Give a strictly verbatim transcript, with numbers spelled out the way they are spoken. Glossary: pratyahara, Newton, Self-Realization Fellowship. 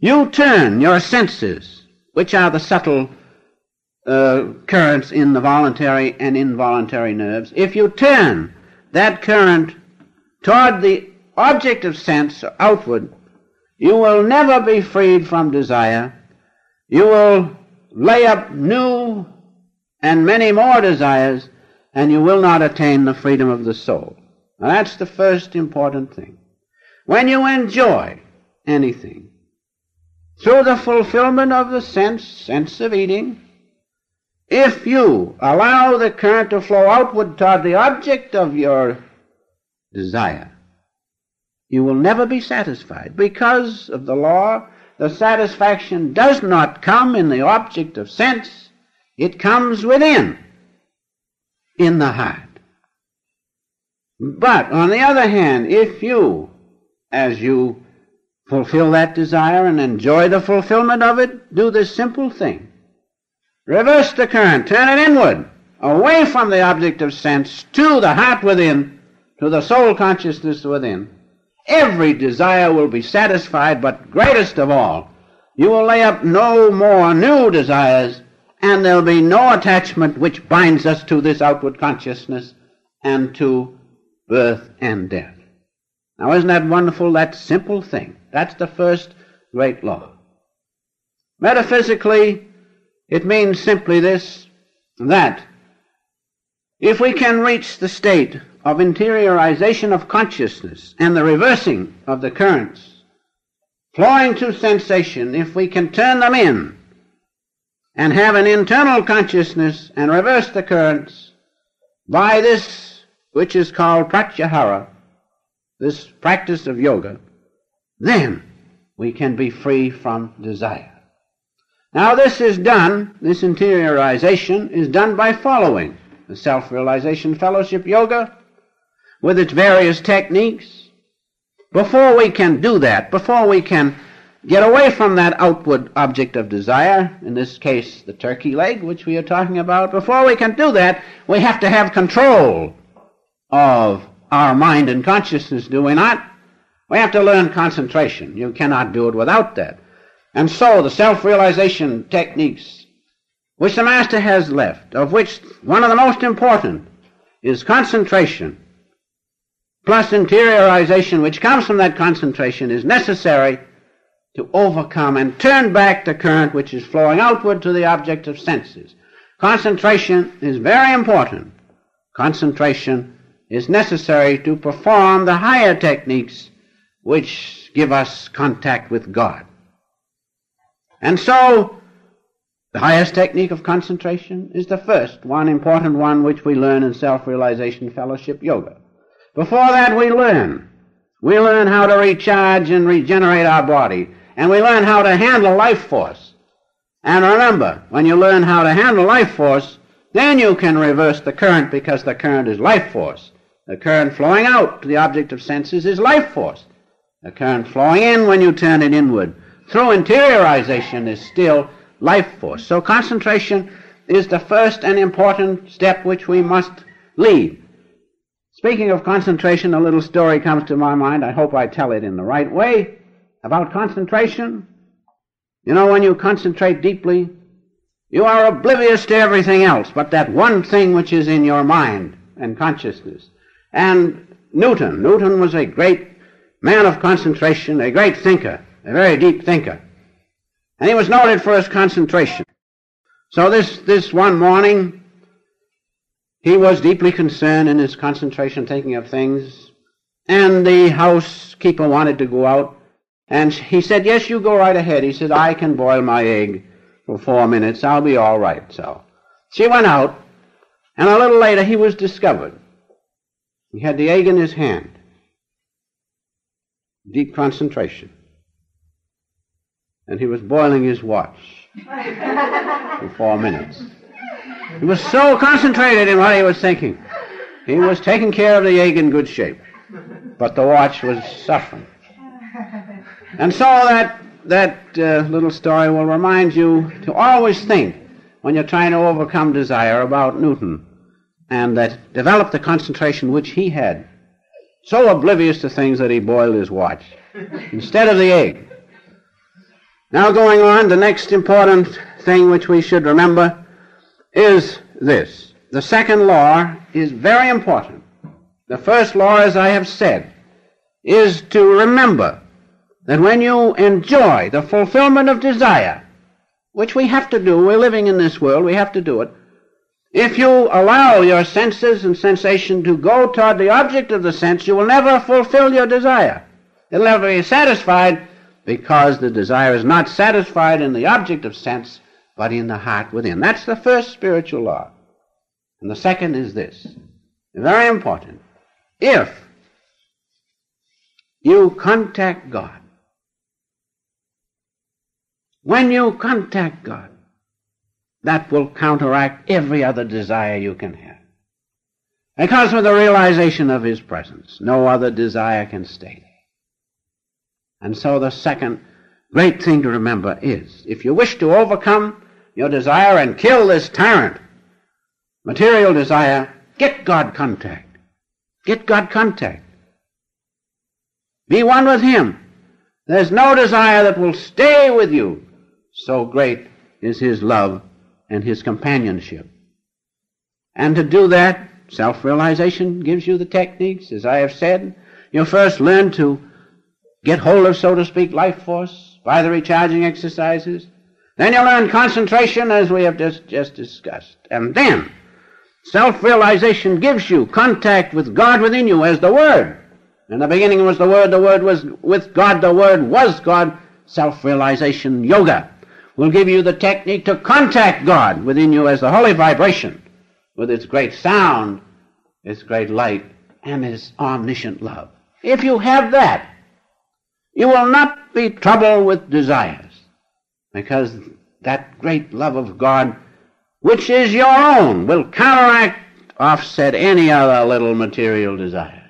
you turn your senses, which are the subtle uh, currents in the voluntary and involuntary nerves, if you turn that current toward the object of sense outward, you will never be freed from desire. You will lay up new and many more desires, and you will not attain the freedom of the soul. Now, that's the first important thing. When you enjoy anything, through the fulfillment of the sense, sense of eating, if you allow the current to flow outward toward the object of your desire, you will never be satisfied. Because of the law, the satisfaction does not come in the object of sense. It comes within, in the heart. But, on the other hand, if you, as you fulfill that desire and enjoy the fulfillment of it, do this simple thing. Reverse the current, turn it inward, away from the object of sense, to the heart within, to the soul consciousness within. Every desire will be satisfied, but greatest of all, you will lay up no more new desires, and there will be no attachment which binds us to this outward consciousness and to birth and death. Now, isn't that wonderful, that simple thing? That's the first great law. Metaphysically, it means simply this, that if we can reach the state of interiorization of consciousness and the reversing of the currents flowing through sensation, if we can turn them in and have an internal consciousness and reverse the currents by this which is called pratyahara, this practice of yoga, then we can be free from desire. Now, this is done, this interiorization is done by following the Self-Realization Fellowship Yoga with its various techniques. Before we can do that, before we can get away from that outward object of desire, in this case the turkey leg which we are talking about, before we can do that, we have to have control of our mind and consciousness, do we not? We have to learn concentration. You cannot do it without that. And so the self-realization techniques which the Master has left, of which one of the most important is concentration, plus interiorization which comes from that concentration, is necessary to overcome and turn back the current which is flowing outward to the object of senses. Concentration is very important. Concentration is necessary to perform the higher techniques which give us contact with God. And so, the highest technique of concentration is the first, one important one which we learn in Self-Realization Fellowship Yoga. Before that we learn. We learn how to recharge and regenerate our body, and we learn how to handle life force. And remember, when you learn how to handle life force, then you can reverse the current, because the current is life force. The current flowing out to the object of senses is life force. The current flowing in when you turn it inward through interiorization is still life force. So concentration is the first and important step which we must leave. Speaking of concentration, a little story comes to my mind. I hope I tell it in the right way about concentration. You know, when you concentrate deeply, you are oblivious to everything else but that one thing which is in your mind and consciousness. And Newton, Newton was a great man of concentration, a great thinker, a very deep thinker. And he was noted for his concentration. So this, this one morning, he was deeply concerned in his concentration, thinking of things. And the housekeeper wanted to go out. And he said, "Yes, you go right ahead." He said, "I can boil my egg for four minutes, I'll be all right." So she went out, and a little later he was discovered. He had the egg in his hand. Deep concentration. And he was boiling his watch for four minutes. He was so concentrated in what he was thinking. He was taking care of the egg in good shape, but the watch was suffering. And so that That uh, little story will remind you to always think, when you're trying to overcome desire, about Newton, and that develop the concentration which he had, so oblivious to things that he boiled his watch instead of the egg. Now going on, the next important thing which we should remember is this. The second law is very important. The first law, as I have said, is to remember that when you enjoy the fulfillment of desire, which we have to do, we're living in this world, we have to do it, if you allow your senses and sensation to go toward the object of the sense, you will never fulfill your desire. You'll never be satisfied because the desire is not satisfied in the object of sense, but in the heart within. That's the first spiritual law. And the second is this, very important. If you contact God, when you contact God, that will counteract every other desire you can have. It comes with the realization of His presence. No other desire can stay there. And so the second great thing to remember is, if you wish to overcome your desire and kill this tyrant, material desire, get God contact. Get God contact. Be one with Him. There's no desire that will stay with you. So great is His love and His companionship. And to do that, self-realization gives you the techniques, as I have said. You first learn to get hold of, so to speak, life force by the recharging exercises. Then you learn concentration, as we have just, just discussed. And then self-realization gives you contact with God within you as the Word. In the beginning was the Word, the Word was with God, the Word was God. Self-realization yoga will give you the technique to contact God within you as the holy vibration with its great sound, its great light, and its omniscient love. If you have that, you will not be troubled with desires, because that great love of God, which is your own, will counteract, offset any other little material desires.